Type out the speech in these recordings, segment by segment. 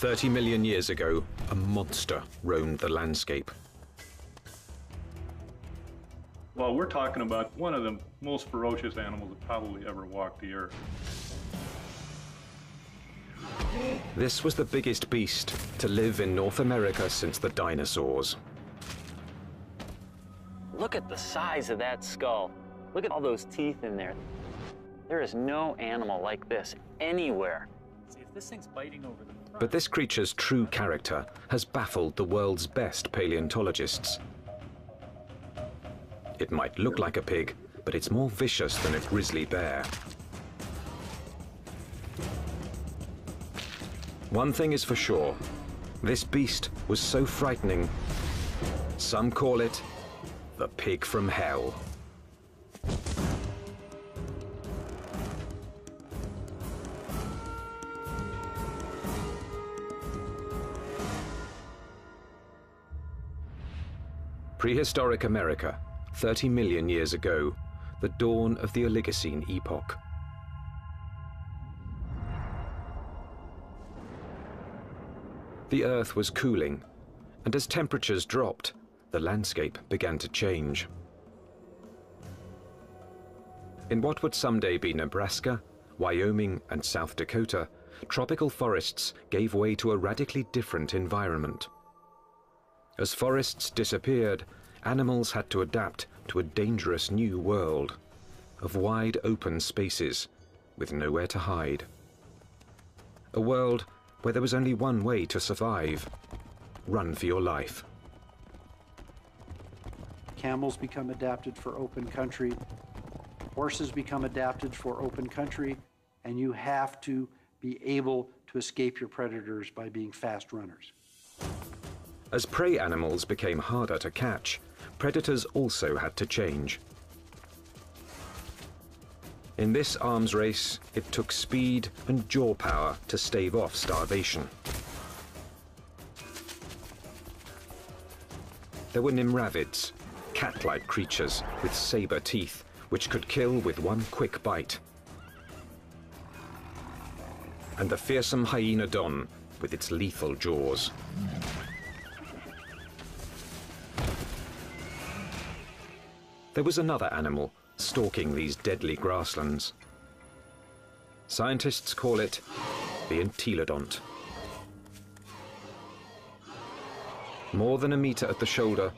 30 million years ago, a monster roamed the landscape. Well, we're talking about one of the most ferocious animals that probably ever walked the earth. This was the biggest beast to live in North America since the dinosaurs. Look at the size of that skull. Look at all those teeth in there. There is no animal like this anywhere. See, if this thing's biting over the front. But this creature's true character has baffled the world's best paleontologists. It might look like a pig, but it's more vicious than a grizzly bear. One thing is for sure, this beast was so frightening, some call it the pig from hell. Prehistoric America, 30 million years ago, the dawn of the Oligocene epoch. The Earth was cooling, and as temperatures dropped, the landscape began to change. In what would someday be Nebraska, Wyoming, and South Dakota, tropical forests gave way to a radically different environment. As forests disappeared, animals had to adapt to a dangerous new world of wide open spaces with nowhere to hide. A world where there was only one way to survive, run for your life. Camels become adapted for open country, horses become adapted for open country, and you have to be able to escape your predators by being fast runners. As prey animals became harder to catch, predators also had to change. In this arms race, it took speed and jaw power to stave off starvation. There were nimravids, cat-like creatures with saber teeth, which could kill with one quick bite. And the fearsome hyaenodon with its lethal jaws. There was another animal stalking these deadly grasslands. Scientists call it the entelodont. More than a meter at the shoulder,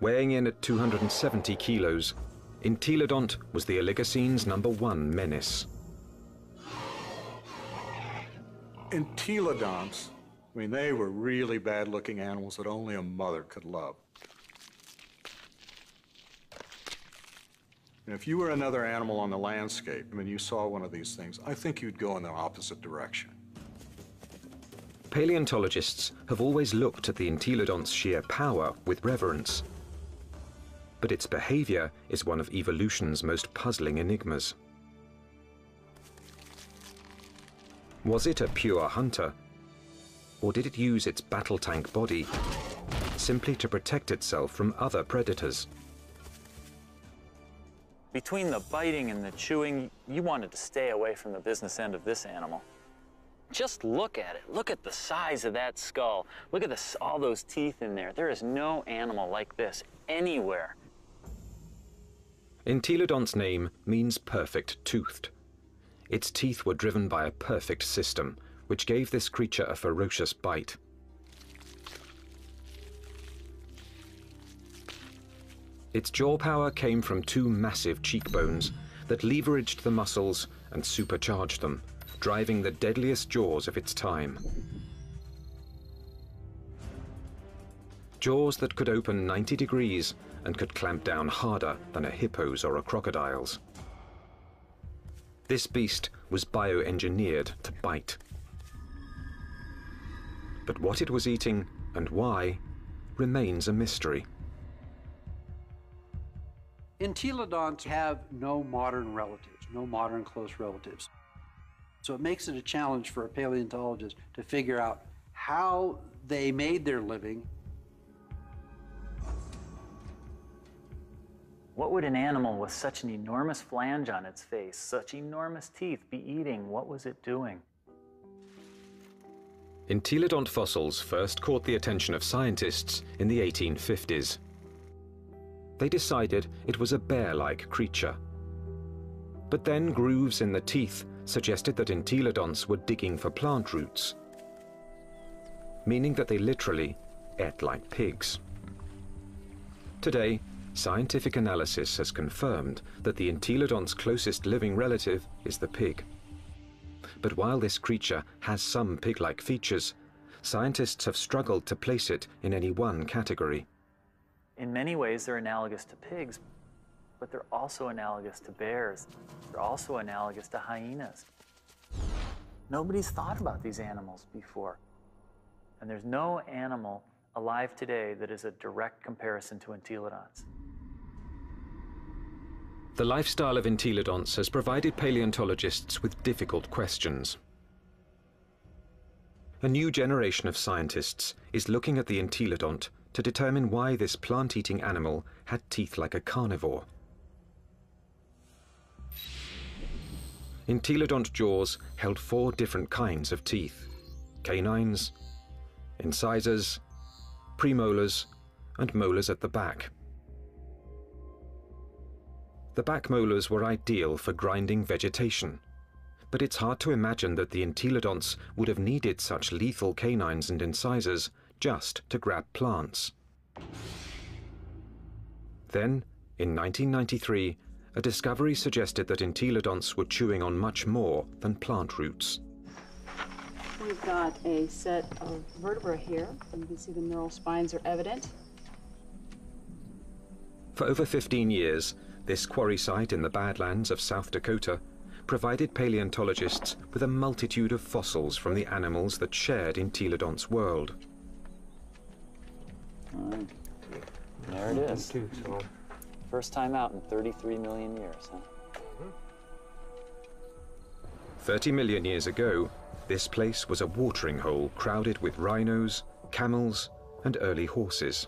weighing in at 270 kilos, entelodont was the Oligocene's #1 menace. Entelodonts, I mean, they were really bad-looking animals that only a mother could love. And if you were another animal on the landscape, I mean, you saw one of these things, I think you'd go in the opposite direction. Paleontologists have always looked at the entelodont's sheer power with reverence. But its behavior is one of evolution's most puzzling enigmas. Was it a pure hunter? Or did it use its battle tank body simply to protect itself from other predators? Between the biting and the chewing, you wanted to stay away from the business end of this animal. Just look at it. Look at the size of that skull. Look at all those teeth in there. There is no animal like this anywhere. Entelodont's name means perfect toothed. Its teeth were driven by a perfect system, which gave this creature a ferocious bite. Its jaw power came from two massive cheekbones that leveraged the muscles and supercharged them, driving the deadliest jaws of its time. Jaws that could open 90 degrees and could clamp down harder than a hippo's or a crocodile's. This beast was bioengineered to bite. But what it was eating and why remains a mystery. Entelodonts have no modern relatives, no modern close relatives. So it makes it a challenge for a paleontologist to figure out how they made their living. What would an animal with such an enormous flange on its face, such enormous teeth, be eating? What was it doing? entelodont fossils first caught the attention of scientists in the 1850s. They decided it was a bear-like creature. But then grooves in the teeth suggested that entelodonts were digging for plant roots, meaning that they literally ate like pigs. Today, scientific analysis has confirmed that the entelodont's closest living relative is the pig. But while this creature has some pig-like features, scientists have struggled to place it in any one category. In many ways, they're analogous to pigs, but they're also analogous to bears. They're also analogous to hyenas. Nobody's thought about these animals before. And there's no animal alive today that is a direct comparison to entelodonts. The lifestyle of entelodonts has provided paleontologists with difficult questions. A new generation of scientists is looking at the entelodont to determine why this plant-eating animal had teeth like a carnivore. Entelodont jaws held four different kinds of teeth: canines, incisors, premolars, and molars at the back. The back molars were ideal for grinding vegetation, but it's hard to imagine that the entelodonts would have needed such lethal canines and incisors just to grab plants. Then, in 1993, a discovery suggested that entelodonts were chewing on much more than plant roots. We've got a set of vertebrae here, and you can see the neural spines are evident. For over 15 years, this quarry site in the Badlands of South Dakota provided paleontologists with a multitude of fossils from the animals that shared entelodonts' world. There it is. First time out in 33 million years, huh? 30 million years ago, this place was a watering hole crowded with rhinos, camels, and early horses.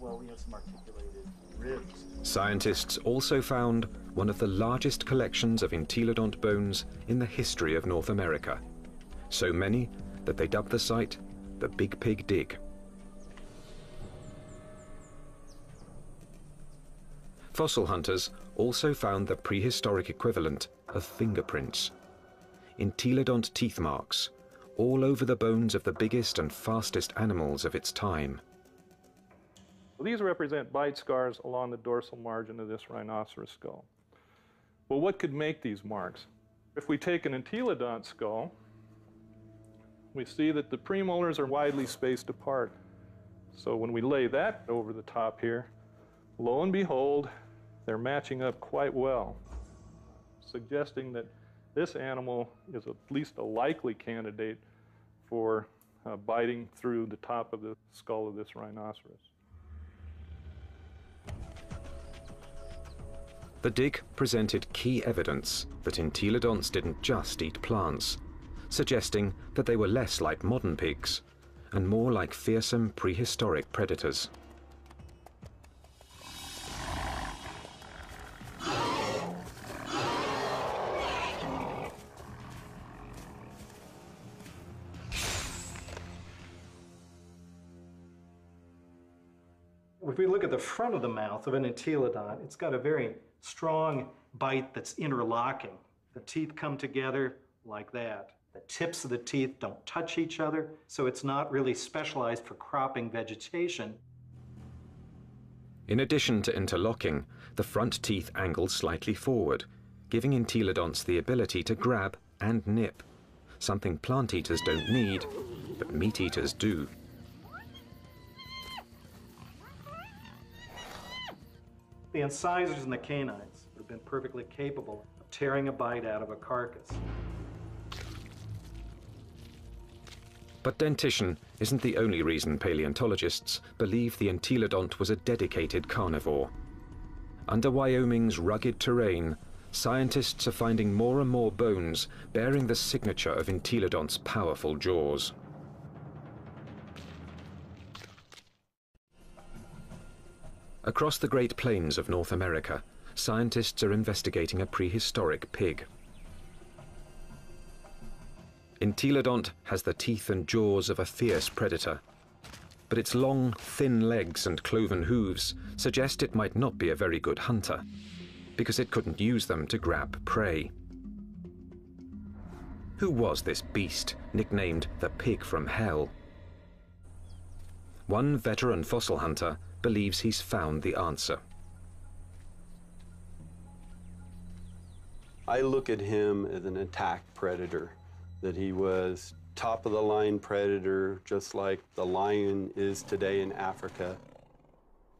Well, we have some articulated ribs. Scientists also found one of the largest collections of entelodont bones in the history of North America. So many that they dubbed the site the Big Pig Dig. Fossil hunters also found the prehistoric equivalent of fingerprints, entelodont teeth marks, all over the bones of the biggest and fastest animals of its time. These represent bite scars along the dorsal margin of this rhinoceros skull. Well, what could make these marks? If we take an entelodont skull, we see that the premolars are widely spaced apart. So when we lay that over the top here, lo and behold, they're matching up quite well, suggesting that this animal is at least a likely candidate for biting through the top of the skull of this rhinoceros. The dig presented key evidence that entelodonts didn't just eat plants, suggesting that they were less like modern pigs and more like fearsome prehistoric predators. If we look at the front of the mouth of an entelodont, it's got a very strong bite that's interlocking. The teeth come together like that. The tips of the teeth don't touch each other, so it's not really specialized for cropping vegetation. In addition to interlocking, the front teeth angle slightly forward, giving entelodonts the ability to grab and nip, something plant eaters don't need, but meat eaters do. The incisors and the canines would have been perfectly capable of tearing a bite out of a carcass. But dentition isn't the only reason paleontologists believe the entelodont was a dedicated carnivore. Under Wyoming's rugged terrain, scientists are finding more and more bones bearing the signature of entelodont's powerful jaws. Across the Great Plains of North America, scientists are investigating a prehistoric pig. Entelodont has the teeth and jaws of a fierce predator, but its long, thin legs and cloven hooves suggest it might not be a very good hunter, because it couldn't use them to grab prey. Who was this beast, nicknamed the Pig from Hell? One veteran fossil hunter believes he's found the answer. I look at him as an attack predator, that he was top-of-the-line predator, just like the lion is today in Africa,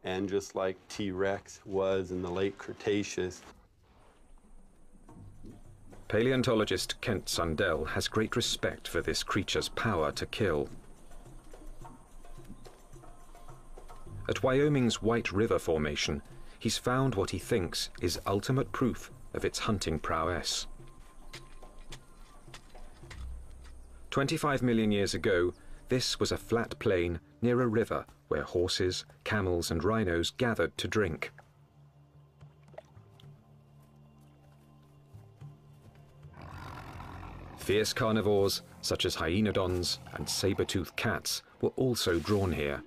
and just like T-Rex was in the late Cretaceous. Paleontologist Kent Sundell has great respect for this creature's power to kill. At Wyoming's White River Formation, he's found what he thinks is ultimate proof of its hunting prowess. 25 million years ago, this was a flat plain near a river where horses, camels and rhinos gathered to drink. Fierce carnivores, such as hyaenodons and saber-toothed cats, were also drawn here.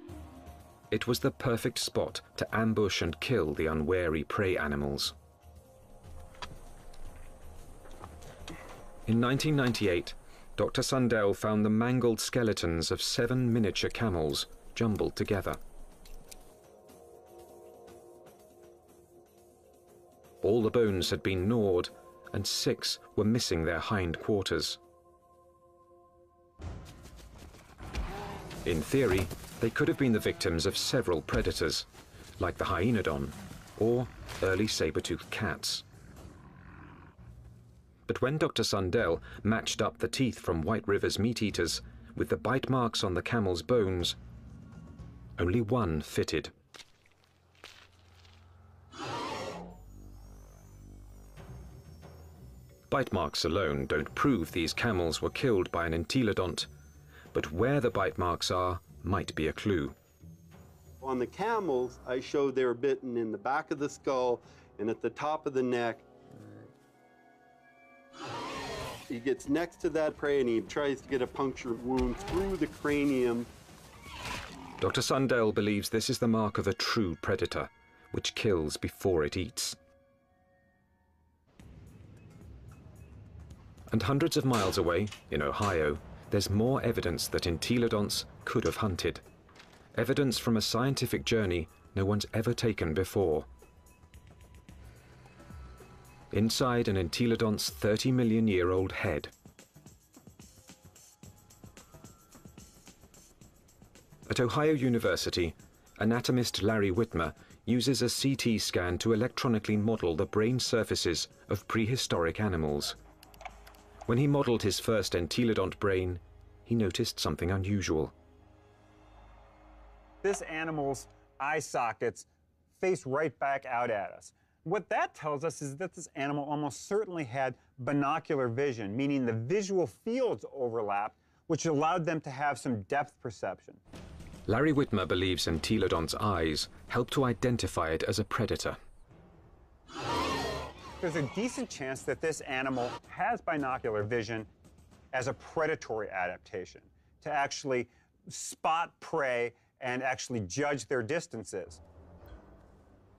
It was the perfect spot to ambush and kill the unwary prey animals. In 1998, Dr. Sundell found the mangled skeletons of 7 miniature camels jumbled together. All the bones had been gnawed, and 6 were missing their hind quarters. In theory, they could have been the victims of several predators, like the hyaenodon or early saber-toothed cats. But when Dr. Sundell matched up the teeth from White River's meat-eaters with the bite marks on the camel's bones, only one fitted. Bite marks alone don't prove these camels were killed by an entelodont, but where the bite marks are might be a clue. On the camels, I showed they were bitten in the back of the skull and at the top of the neck. He gets next to that prey and he tries to get a punctured wound through the cranium. Dr. Sundell believes this is the mark of a true predator, which kills before it eats. And hundreds of miles away, in Ohio, there's more evidence that entelodonts could have hunted. Evidence from a scientific journey no one's ever taken before. Inside an entelodont's 30-million-year-old head. At Ohio University, anatomist Larry Whitmer uses a CT scan to electronically model the brain surfaces of prehistoric animals. When he modeled his first entelodont brain, he noticed something unusual. This animal's eye sockets face right back out at us. What that tells us is that this animal almost certainly had binocular vision, meaning the visual fields overlapped, which allowed them to have some depth perception. Larry Whitmer believes entelodont's eyes help to identify it as a predator. There's a decent chance that this animal has binocular vision as a predatory adaptation, to actually spot prey and actually judge their distances,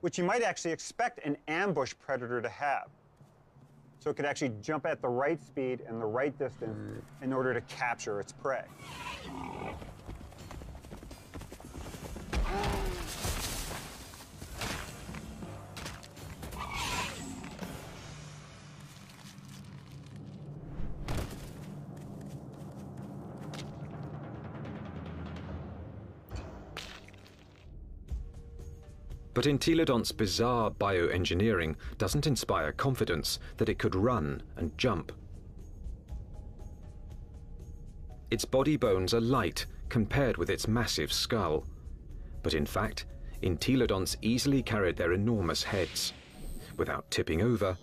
which you might actually expect an ambush predator to have. So it could actually jump at the right speed and the right distance in order to capture its prey. But entelodont's bizarre bioengineering doesn't inspire confidence that it could run and jump. Its body bones are light compared with its massive skull. But in fact, entelodonts easily carried their enormous heads, without tipping over,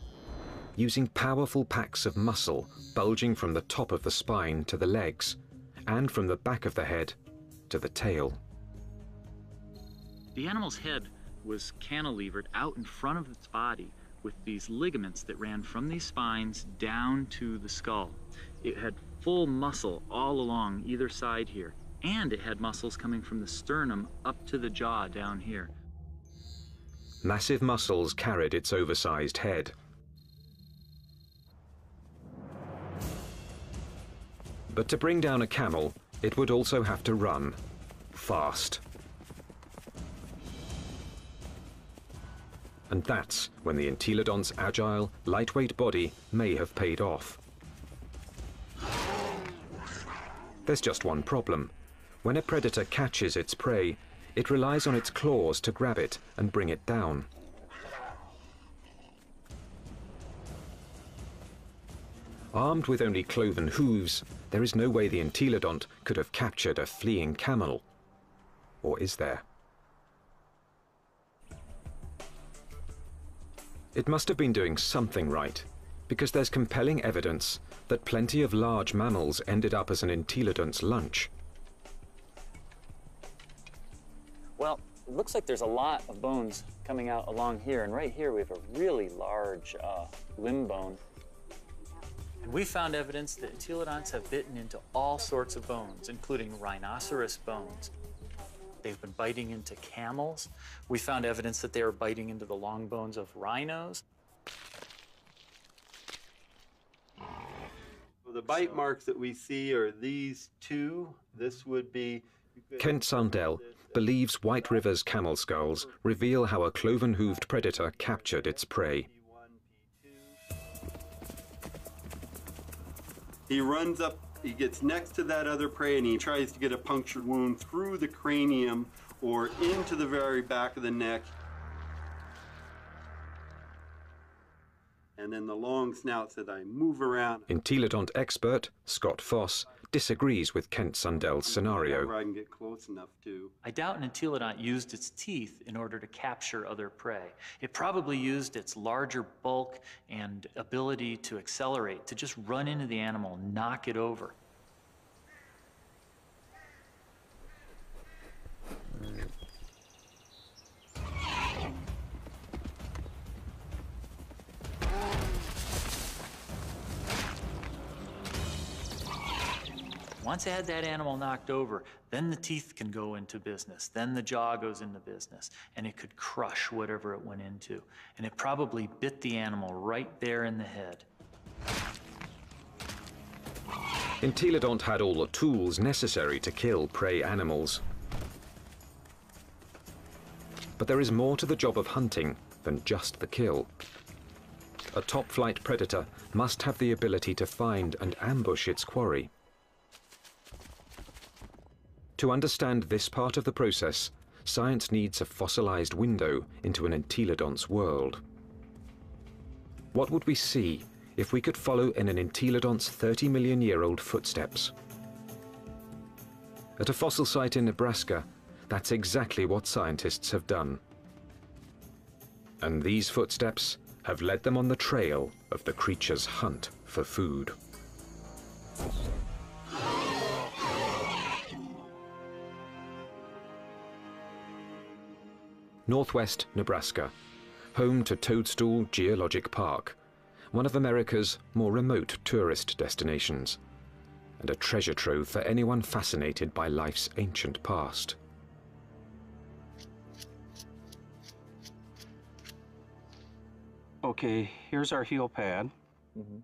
using powerful packs of muscle bulging from the top of the spine to the legs, and from the back of the head to the tail. The animal's head was cantilevered out in front of its body with these ligaments that ran from these spines down to the skull. It had full muscle all along either side here, and it had muscles coming from the sternum up to the jaw down here. Massive muscles carried its oversized head. But to bring down a camel, it would also have to run fast. And that's when the entelodont's agile, lightweight body may have paid off. There's just one problem. When a predator catches its prey, it relies on its claws to grab it and bring it down. Armed with only cloven hooves, there is no way the entelodont could have captured a fleeing camel. Or is there? It must have been doing something right, because there's compelling evidence that plenty of large mammals ended up as an entelodont's lunch. Well, it looks like there's a lot of bones coming out along here, and right here we have a really large limb bone. And we found evidence that entelodonts have bitten into all sorts of bones, including rhinoceros bones. They've been biting into camels. We found evidence that they are biting into the long bones of rhinos. Well, the bite marks that we see are these two. This would be... Kent Sundell believes White River's camel skulls reveal how a cloven-hooved predator captured its prey. He runs up, he gets next to that other prey, and he tries to get a punctured wound through the cranium or into the very back of the neck. And then the long snouts that I move around. Entelodont expert Scott Foss disagrees with Kent Sundell's scenario. Where I can get close enough to. I doubt an entelodont used its teeth in order to capture other prey. It probably used its larger bulk and ability to accelerate to just run into the animal, knock it over. Once they had that animal knocked over, then the teeth can go into business, then the jaw goes into business, and it could crush whatever it went into. And it probably bit the animal right there in the head. Entelodont had all the tools necessary to kill prey animals. But there is more to the job of hunting than just the kill. A top-flight predator must have the ability to find and ambush its quarry. To understand this part of the process, science needs a fossilized window into an entelodont's world. What would we see if we could follow in an entelodont's 30 million year old footsteps? At a fossil site in Nebraska, that's exactly what scientists have done. And these footsteps have led them on the trail of the creature's hunt for food. Northwest Nebraska, home to Toadstool Geologic Park, one of America's more remote tourist destinations, and a treasure trove for anyone fascinated by life's ancient past. Okay, here's our heel pad. Mm-hmm.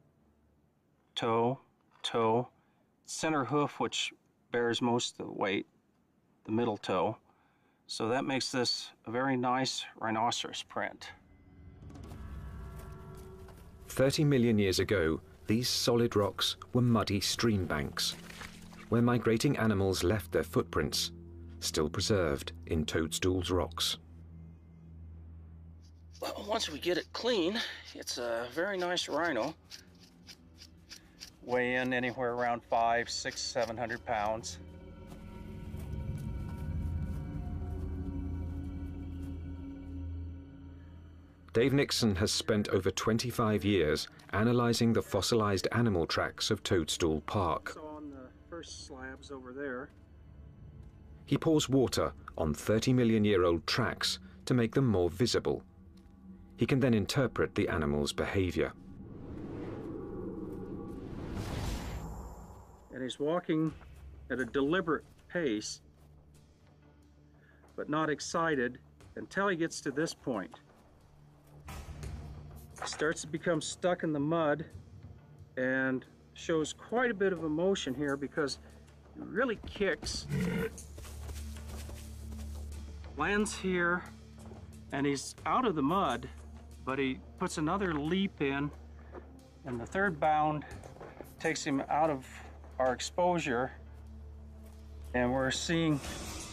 Toe, toe, center hoof, which bears most of the weight, the middle toe. So that makes this a very nice rhinoceros print. 30 million years ago, these solid rocks were muddy stream banks, where migrating animals left their footprints, still preserved in Toadstool's rocks. Well, once we get it clean, it's a very nice rhino. Weigh in anywhere around 500, 600, 700 pounds. Dave Nixon has spent over 25 years analyzing the fossilized animal tracks of Toadstool Park. On the first slabs over there. He pours water on 30 million year old tracks to make them more visible. He can then interpret the animal's behavior. And he's walking at a deliberate pace, but not excited, until he gets to this point. He starts to become stuck in the mud and shows quite a bit of emotion here because he really kicks, lands here, and he's out of the mud, but he puts another leap in, and the third bound takes him out of our exposure, and we're seeing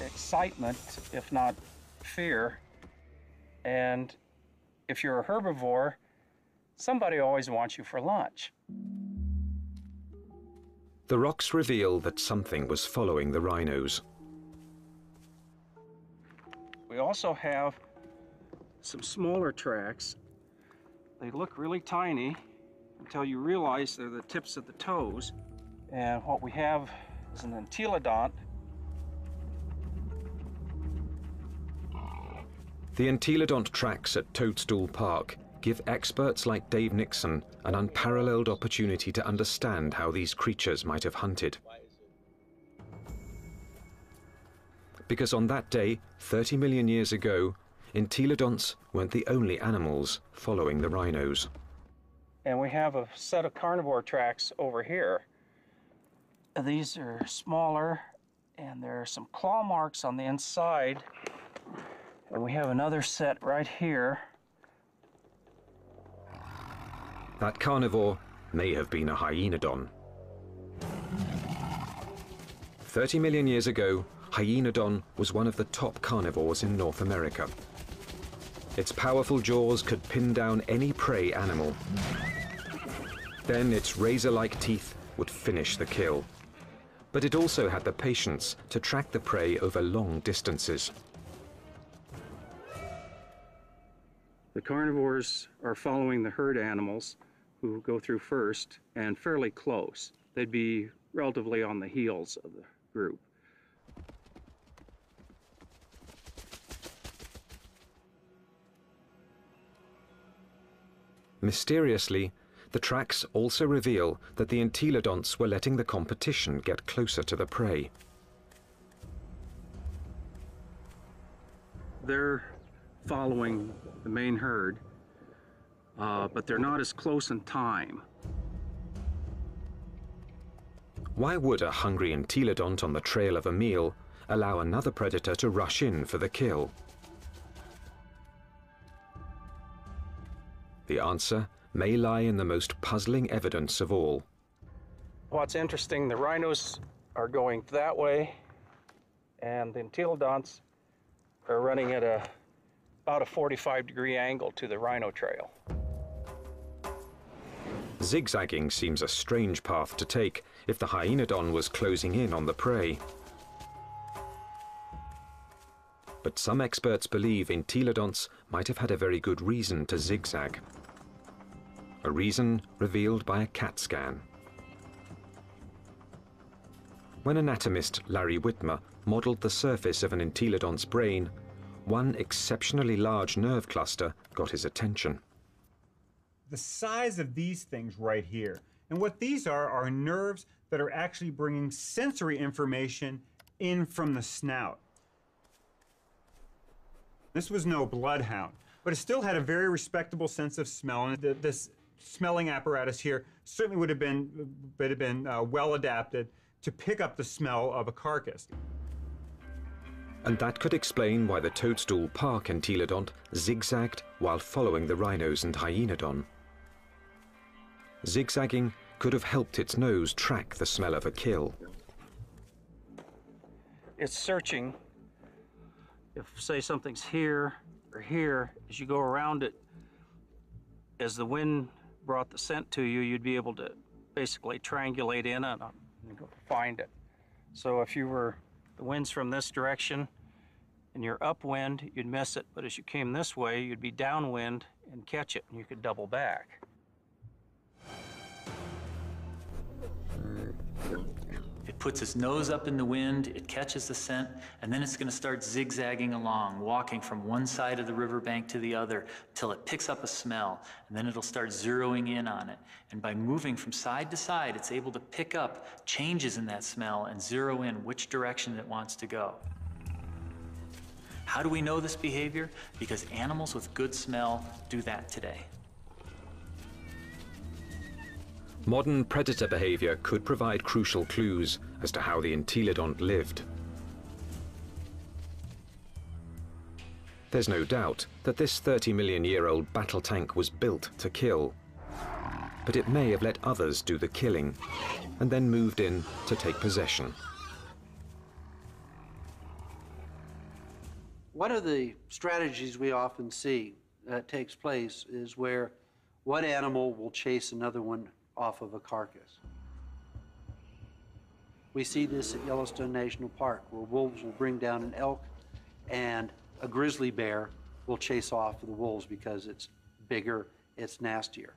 excitement, if not fear. And if you're a herbivore, somebody always wants you for lunch. The rocks reveal that something was following the rhinos. We also have some smaller tracks. They look really tiny until you realize they're the tips of the toes. And what we have is an entelodont. The entelodont tracks at Toadstool Park give experts like Dave Nixon an unparalleled opportunity to understand how these creatures might have hunted. Because on that day, 30 million years ago, entelodonts weren't the only animals following the rhinos. And we have a set of carnivore tracks over here. These are smaller, and there are some claw marks on the inside. And we have another set right here. That carnivore may have been a hyaenodon. 30 million years ago, hyaenodon was one of the top carnivores in North America. Its powerful jaws could pin down any prey animal. Then its razor-like teeth would finish the kill. But it also had the patience to track the prey over long distances. The carnivores are following the herd animals who go through first and fairly close. They'd be relatively on the heels of the group. Mysteriously, the tracks also reveal that the entelodonts were letting the competition get closer to the prey. They're following the main herd, but they're not as close in time. Why would a hungry entelodont on the trail of a meal allow another predator to rush in for the kill? The answer may lie in the most puzzling evidence of all. What's interesting, the rhinos are going that way, and the entelodonts are running at about a 45-degree angle to the rhino trail. Zigzagging seems a strange path to take if the hyaenodon was closing in on the prey. But some experts believe entelodonts might have had a very good reason to zigzag. A reason revealed by a CAT scan. When anatomist Larry Whitmer modeled the surface of an entelodont's brain, one exceptionally large nerve cluster got his attention. The size of these things right here, and what these are nerves that are actually bringing sensory information in from the snout. This was no bloodhound, but it still had a very respectable sense of smell, and this smelling apparatus here certainly would have been well adapted to pick up the smell of a carcass. And that could explain why the Toadstool Park entelodont zigzagged while following the rhinos and hyaenodon. Zigzagging could have helped its nose track the smell of a kill. It's searching. If, say, something's here or here, as you go around it, as the wind brought the scent to you, you'd be able to basically triangulate in on it and go find it. So if you were the wind's from this direction, and you're upwind, you'd miss it. But as you came this way, you'd be downwind and catch it, and you could double back. It puts its nose up in the wind, it catches the scent, and then it's going to start zigzagging along, walking from one side of the riverbank to the other till it picks up a smell, and then it'll start zeroing in on it. And by moving from side to side, it's able to pick up changes in that smell and zero in which direction it wants to go. How do we know this behavior? Because animals with good smell do that today. Modern predator behavior could provide crucial clues as to how the entelodont lived. There's no doubt that this 30 million year old battle tank was built to kill, but it may have let others do the killing and then moved in to take possession. One of the strategies we often see that takes place is where one animal will chase another one off of a carcass. We see this at Yellowstone National Park, where wolves will bring down an elk and a grizzly bear will chase off the wolves because it's bigger, it's nastier.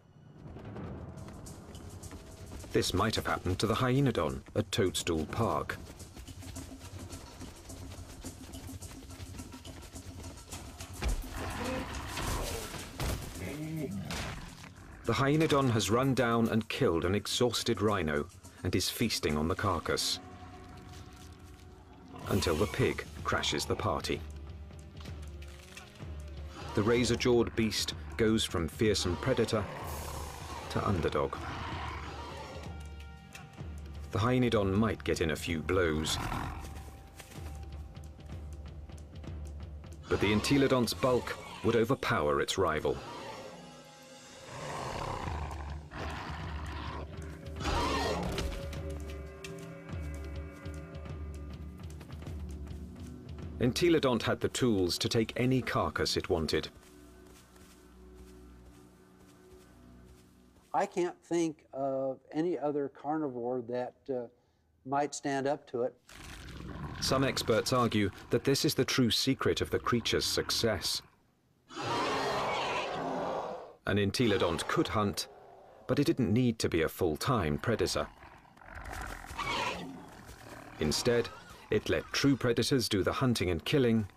This might have happened to the hyaenodon at Toadstool Park. The hyaenodon has run down and killed an exhausted rhino and is feasting on the carcass until the pig crashes the party. The razor-jawed beast goes from fearsome predator to underdog. The hyaenodon might get in a few blows, but the entelodont's bulk would overpower its rival. Entelodont had the tools to take any carcass it wanted. I can't think of any other carnivore that might stand up to it. Some experts argue that this is the true secret of the creature's success. An entelodont could hunt, but it didn't need to be a full-time predator. Instead, it let true predators do the hunting and killing,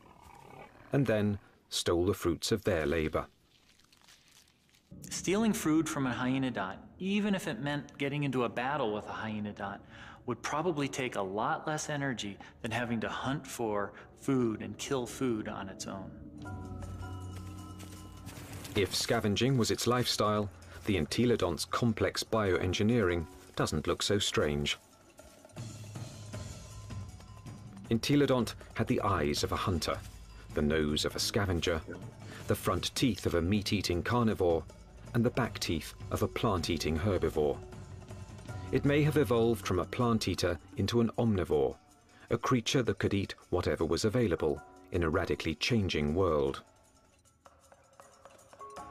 and then stole the fruits of their labor. Stealing food from a hyaenodont, even if it meant getting into a battle with a hyaenodont, would probably take a lot less energy than having to hunt for food and kill food on its own. If scavenging was its lifestyle, the entelodont's complex bioengineering doesn't look so strange. Entelodont had the eyes of a hunter, the nose of a scavenger, the front teeth of a meat-eating carnivore, and the back teeth of a plant-eating herbivore. It may have evolved from a plant-eater into an omnivore, a creature that could eat whatever was available in a radically changing world.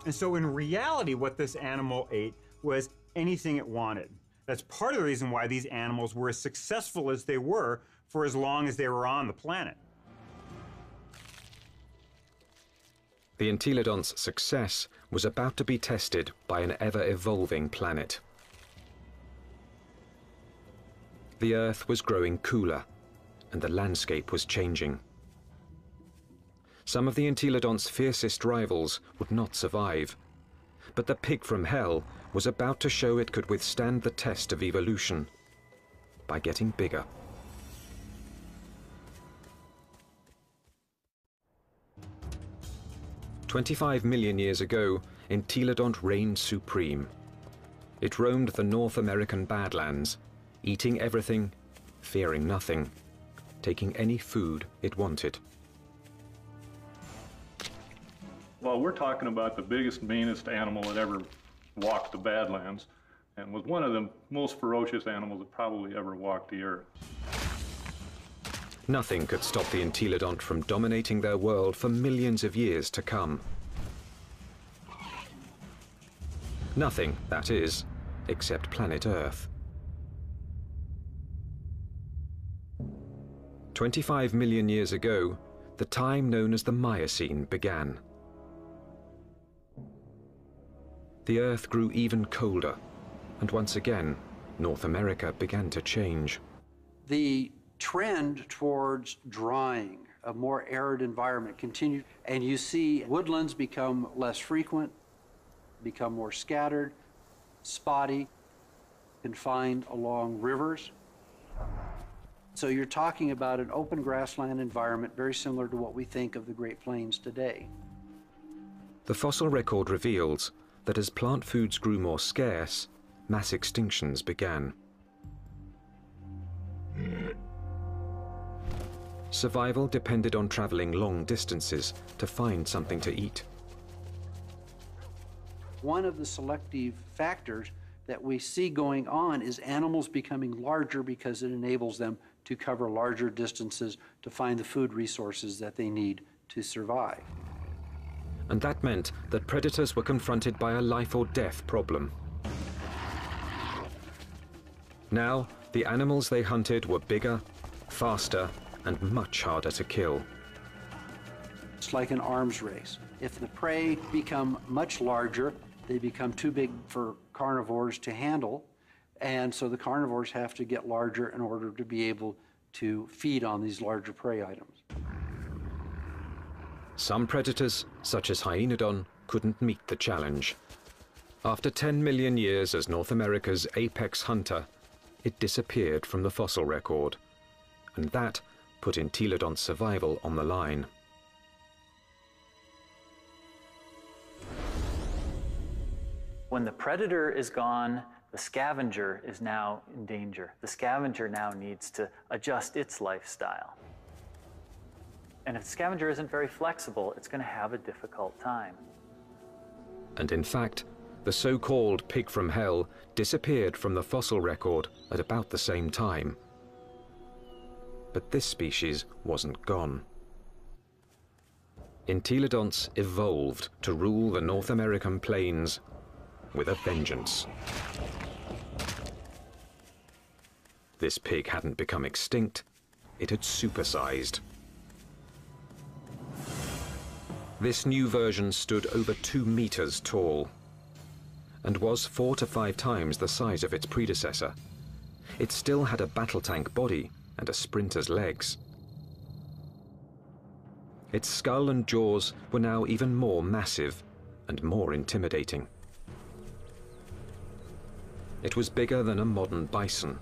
And so in reality, what this animal ate was anything it wanted. That's part of the reason why these animals were as successful as they were for as long as they were on the planet. The entelodont's success was about to be tested by an ever-evolving planet. The Earth was growing cooler, and the landscape was changing. Some of the entelodont's fiercest rivals would not survive, but the pig from hell was about to show it could withstand the test of evolution by getting bigger. $25 million years ago, entelodont reigned supreme. It roamed the North American Badlands, eating everything, fearing nothing, taking any food it wanted. Well, we're talking about the biggest, meanest animal that ever walked the Badlands, and was one of the most ferocious animals that probably ever walked the earth. Nothing could stop the entelodont from dominating their world for millions of years to come. Nothing, that is, except planet Earth. 25 million years ago, the time known as the Miocene began. The Earth grew even colder, and once again, North America began to change. The trend towards drying, a more arid environment continued, and you see woodlands become less frequent, become more scattered, spotty, confined along rivers. So you're talking about an open grassland environment very similar to what we think of the Great Plains today. The fossil record reveals that as plant foods grew more scarce, mass extinctions began. Survival depended on traveling long distances to find something to eat. One of the selective factors that we see going on is animals becoming larger because it enables them to cover larger distances to find the food resources that they need to survive. And that meant that predators were confronted by a life or death problem. Now, the animals they hunted were bigger, faster, and much harder to kill. It's like an arms race. If the prey become much larger, they become too big for carnivores to handle, and so the carnivores have to get larger in order to be able to feed on these larger prey items. Some predators, such as Hyaenodon, couldn't meet the challenge. After 10 million years as North America's apex hunter, it disappeared from the fossil record, and that put entelodont survival on the line. When the predator is gone, the scavenger is now in danger. The scavenger now needs to adjust its lifestyle. And if the scavenger isn't very flexible, it's going to have a difficult time. And in fact, the so-called pig from hell disappeared from the fossil record at about the same time. But this species wasn't gone. Entelodonts evolved to rule the North American plains with a vengeance. This pig hadn't become extinct, it had supersized. This new version stood over 2 meters tall and was 4 to 5 times the size of its predecessor. It still had a battle tank body and a sprinter's legs. Its skull and jaws were now even more massive and more intimidating. It was bigger than a modern bison.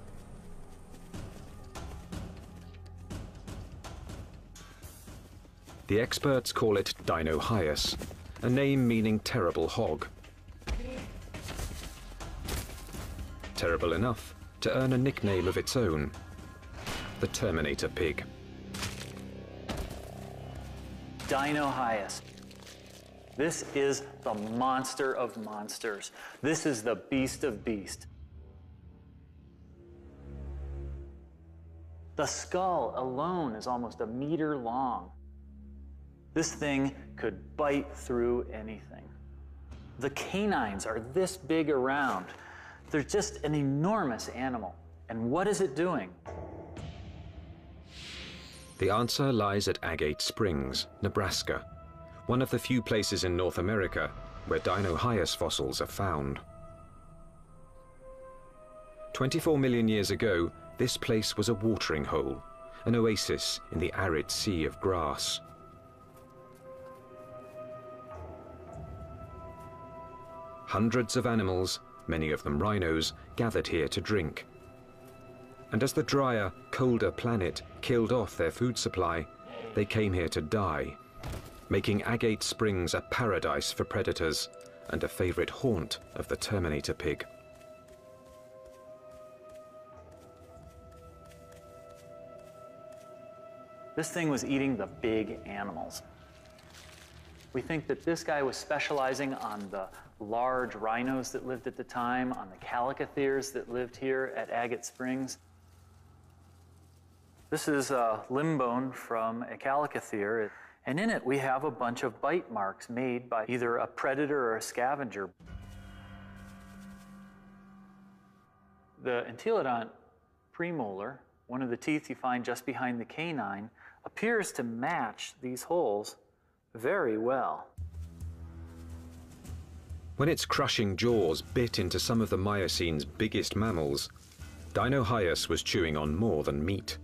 The experts call it Dinohyus, a name meaning terrible hog. Terrible enough to earn a nickname of its own, the Terminator pig. Dinohyus. This is the monster of monsters. This is the beast of beasts. The skull alone is almost 1 meter long. This thing could bite through anything. The canines are this big around. They're just an enormous animal. And what is it doing? The answer lies at Agate Springs, Nebraska, one of the few places in North America where Dinohyus fossils are found. 24 million years ago, this place was a watering hole, an oasis in the arid sea of grass. Hundreds of animals, many of them rhinos, gathered here to drink. And as the drier, colder planet killed off their food supply, they came here to die, making Agate Springs a paradise for predators and a favorite haunt of the Terminator pig. This thing was eating the big animals. We think that this guy was specializing on the large rhinos that lived at the time, on the calicotheres that lived here at Agate Springs. This is a limb bone from a calicothere, and in it we have a bunch of bite marks made by either a predator or a scavenger. The entelodont premolar, one of the teeth you find just behind the canine, appears to match these holes very well. When its crushing jaws bit into some of the Miocene's biggest mammals, Dinohyus was chewing on more than meat.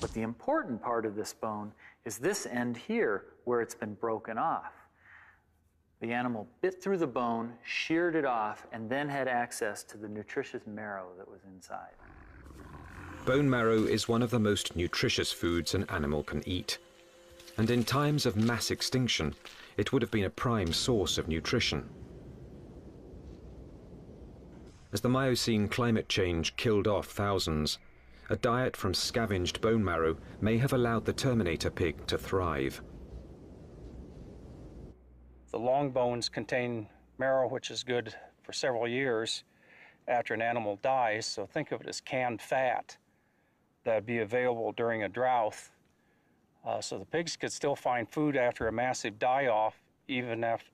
But the important part of this bone is this end here where it's been broken off. The animal bit through the bone, sheared it off, and then had access to the nutritious marrow that was inside. Bone marrow is one of the most nutritious foods an animal can eat. And in times of mass extinction, it would have been a prime source of nutrition. As the Miocene climate change killed off thousands, a diet from scavenged bone marrow may have allowed the Terminator pig to thrive. The long bones contain marrow which is good for several years after an animal dies, so think of it as canned fat that would be available during a drought. So the pigs could still find food after a massive die-off, even if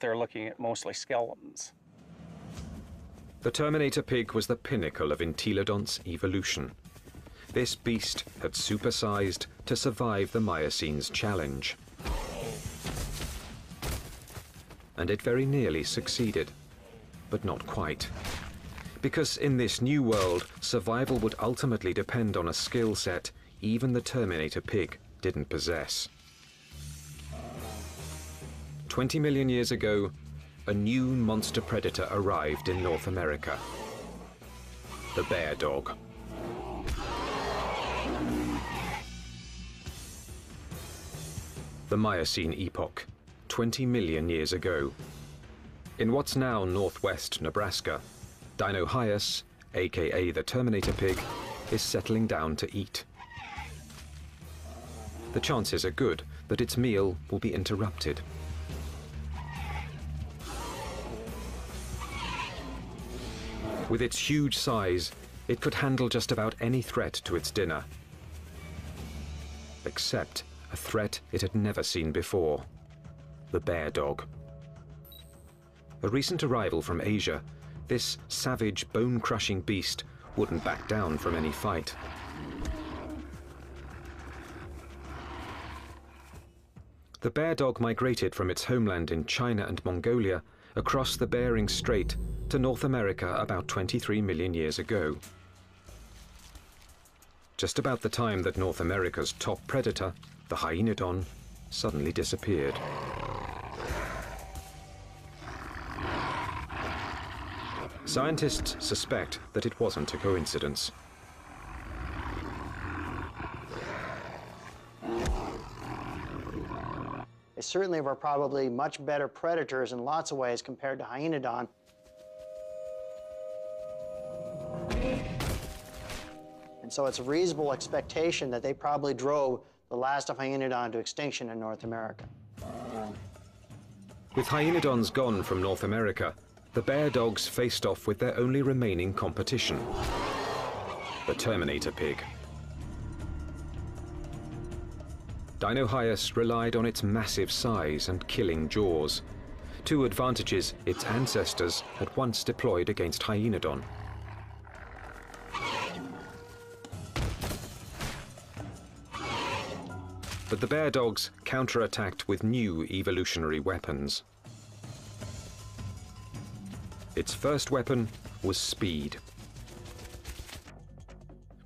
they're looking at mostly skeletons. The Terminator pig was the pinnacle of entelodonts' evolution. This beast had supersized to survive the Miocene's challenge. And it very nearly succeeded, but not quite. Because in this new world, survival would ultimately depend on a skill set even the Terminator pig didn't possess. 20 million years ago, a new monster predator arrived in North America. The bear dog. The Miocene epoch, 20 million years ago. In what's now northwest Nebraska, Dinohyus, aka the Terminator pig, is settling down to eat. The chances are good that its meal will be interrupted. With its huge size, it could handle just about any threat to its dinner, except a threat it had never seen before, the bear dog. A recent arrival from Asia, this savage, bone-crushing beast wouldn't back down from any fight. The bear dog migrated from its homeland in China and Mongolia across the Bering Strait to North America about 23 million years ago. Just about the time that North America's top predator, the hyaenodon, suddenly disappeared. Scientists suspect that it wasn't a coincidence. They certainly were probably much better predators in lots of ways compared to hyaenodon. And so it's a reasonable expectation that they probably drove the last of hyaenodon to extinction in North America. With hyaenodons gone from North America, the bear dogs faced off with their only remaining competition, the Terminator pig. Dinohyus relied on its massive size and killing jaws, two advantages its ancestors had once deployed against hyaenodon. But the bear dogs counterattacked with new evolutionary weapons. Its first weapon was speed.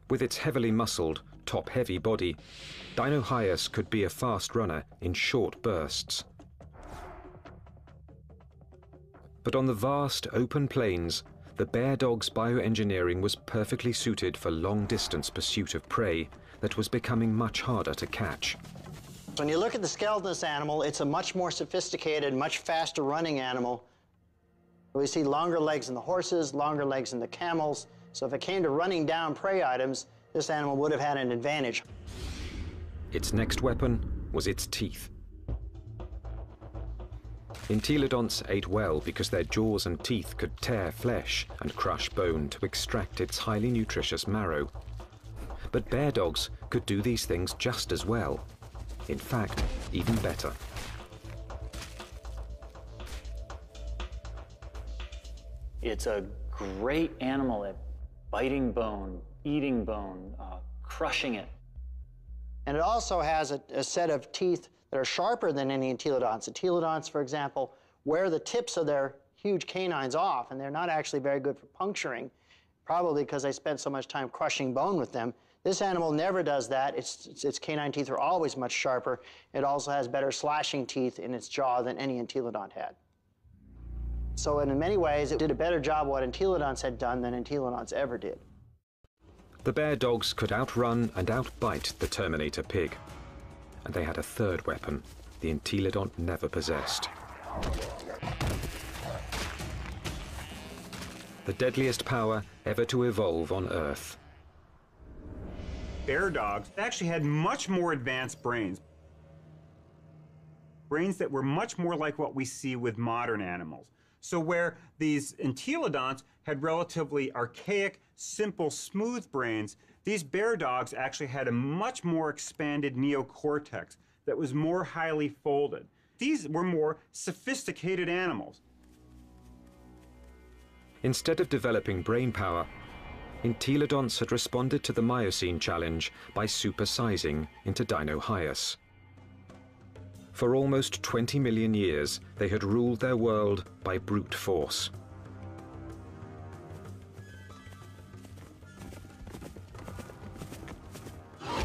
With its heavily muscled, top-heavy body, Dinohyus could be a fast runner in short bursts. But on the vast open plains, the bear dog's bioengineering was perfectly suited for long-distance pursuit of prey that was becoming much harder to catch. When you look at the skeleton of this animal, it's a much more sophisticated, much faster running animal. We see longer legs in the horses, longer legs in the camels. So if it came to running down prey items, this animal would have had an advantage. Its next weapon was its teeth. Entelodonts ate well because their jaws and teeth could tear flesh and crush bone to extract its highly nutritious marrow. But bear dogs could do these things just as well. In fact, even better. It's a great animal at biting bone, eating bone, crushing it. And it also has a set of teeth that are sharper than any entelodonts. Entelodonts, for example, wear the tips of their huge canines off, and they're not actually very good for puncturing, probably because they spent so much time crushing bone with them. This animal never does that. Its canine teeth are always much sharper. It also has better slashing teeth in its jaw than any entelodont had. So in many ways, it did a better job what entelodonts had done than entelodonts ever did. The bear dogs could outrun and outbite the Terminator pig. And they had a third weapon the entelodont never possessed. The deadliest power ever to evolve on Earth. Bear dogs actually had much more advanced brains. Brains that were much more like what we see with modern animals. So where these entelodonts had relatively archaic, simple, smooth brains, these bear dogs actually had a much more expanded neocortex that was more highly folded. These were more sophisticated animals. Instead of developing brain power, entelodonts had responded to the Miocene challenge by supersizing into Dinohyus. For almost 20 million years, they had ruled their world by brute force.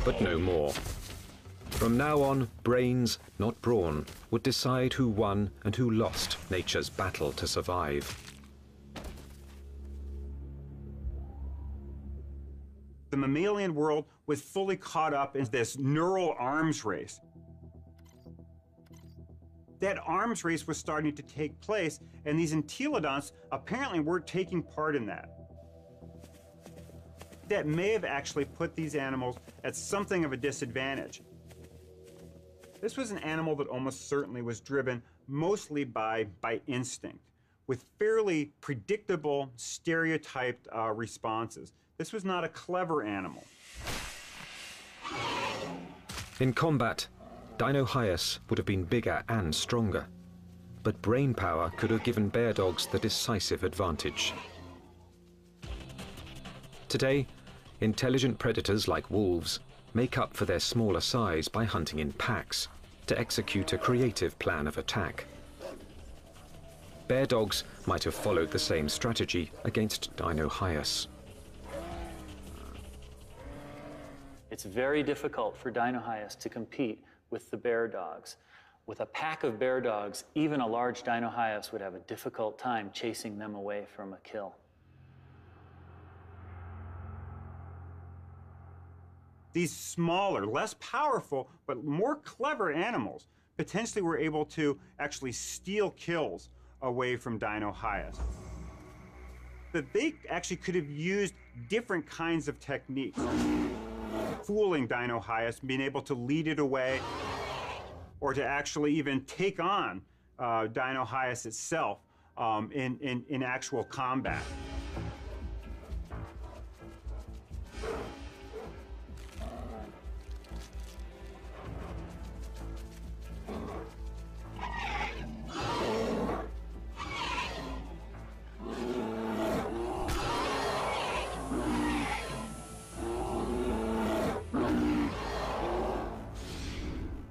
But no more. From now on, brains, not brawn, would decide who won and who lost nature's battle to survive. The mammalian world was fully caught up in this neural arms race. That arms race was starting to take place, and these entelodonts apparently weren't taking part in that. That may have actually put these animals at something of a disadvantage. This was an animal that almost certainly was driven mostly by instinct, with fairly predictable, stereotyped responses. This was not a clever animal. In combat, Dinohyus would have been bigger and stronger, but brain power could have given bear dogs the decisive advantage. Today, intelligent predators like wolves make up for their smaller size by hunting in packs to execute a creative plan of attack. Bear dogs might have followed the same strategy against Dinohyus. It's very difficult for Dinohyus to compete with the bear dogs. With a pack of bear dogs, even a large Dinohyus would have a difficult time chasing them away from a kill. These smaller, less powerful, but more clever animals potentially were able to actually steal kills away from Dinohyus. That they actually could have used different kinds of techniques. Fooling Dinohyus, being able to lead it away, or to actually even take on Dinohyus itself in actual combat.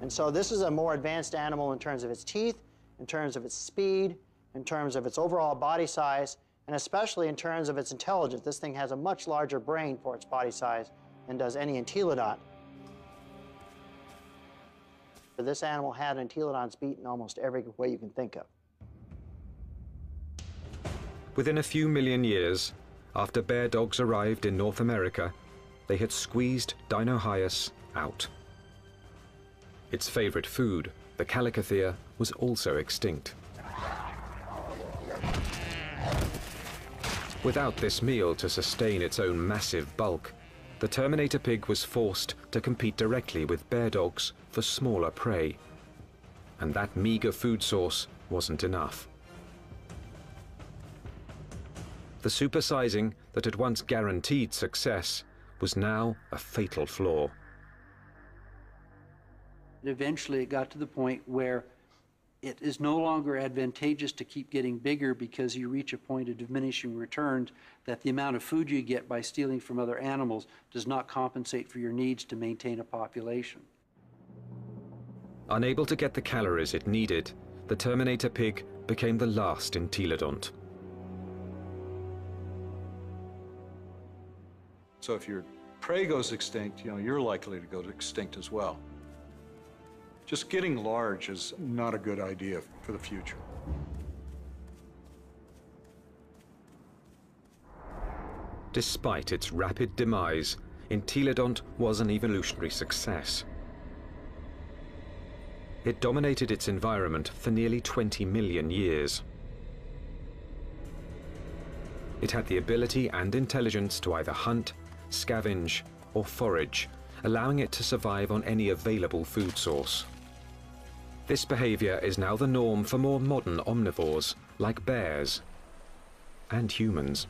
So this is a more advanced animal in terms of its teeth, in terms of its speed, in terms of its overall body size, and especially in terms of its intelligence. This thing has a much larger brain for its body size than does any entelodont. But this animal had entelodonts beaten almost every way you can think of. Within a few million years, after bear dogs arrived in North America, they had squeezed Dinohyus out. Its favorite food, the calicothere, was also extinct. Without this meal to sustain its own massive bulk, the Terminator pig was forced to compete directly with bear dogs for smaller prey. And that meager food source wasn't enough. The supersizing that had once guaranteed success was now a fatal flaw. Eventually it got to the point where it is no longer advantageous to keep getting bigger, because you reach a point of diminishing returns that the amount of food you get by stealing from other animals does not compensate for your needs to maintain a population. Unable to get the calories it needed, the Terminator pig became the last entelodont. So if your prey goes extinct, you know, you're likely to go extinct as well. Just getting large is not a good idea for the future. Despite its rapid demise, entelodont was an evolutionary success. It dominated its environment for nearly 20 million years. It had the ability and intelligence to either hunt, scavenge, or forage, allowing it to survive on any available food source. This behavior is now the norm for more modern omnivores, like bears and humans.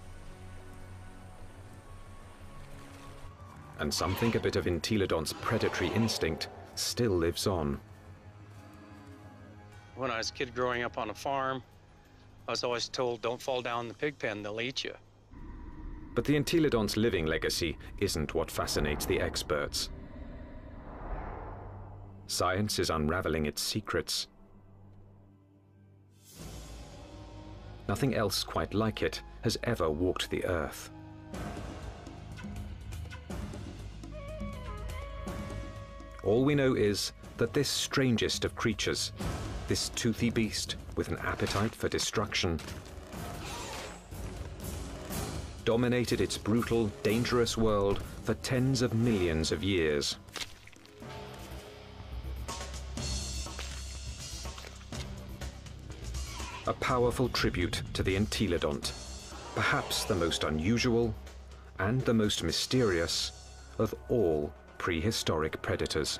And some think a bit of entelodont's predatory instinct still lives on. When I was a kid growing up on a farm, I was always told, don't fall down the pig pen, they'll eat you. But the entelodont's living legacy isn't what fascinates the experts. Science is unraveling its secrets. Nothing else quite like it has ever walked the earth. All we know is that this strangest of creatures, this toothy beast with an appetite for destruction, dominated its brutal, dangerous world for tens of millions of years. A powerful tribute to the entelodont, perhaps the most unusual and the most mysterious of all prehistoric predators.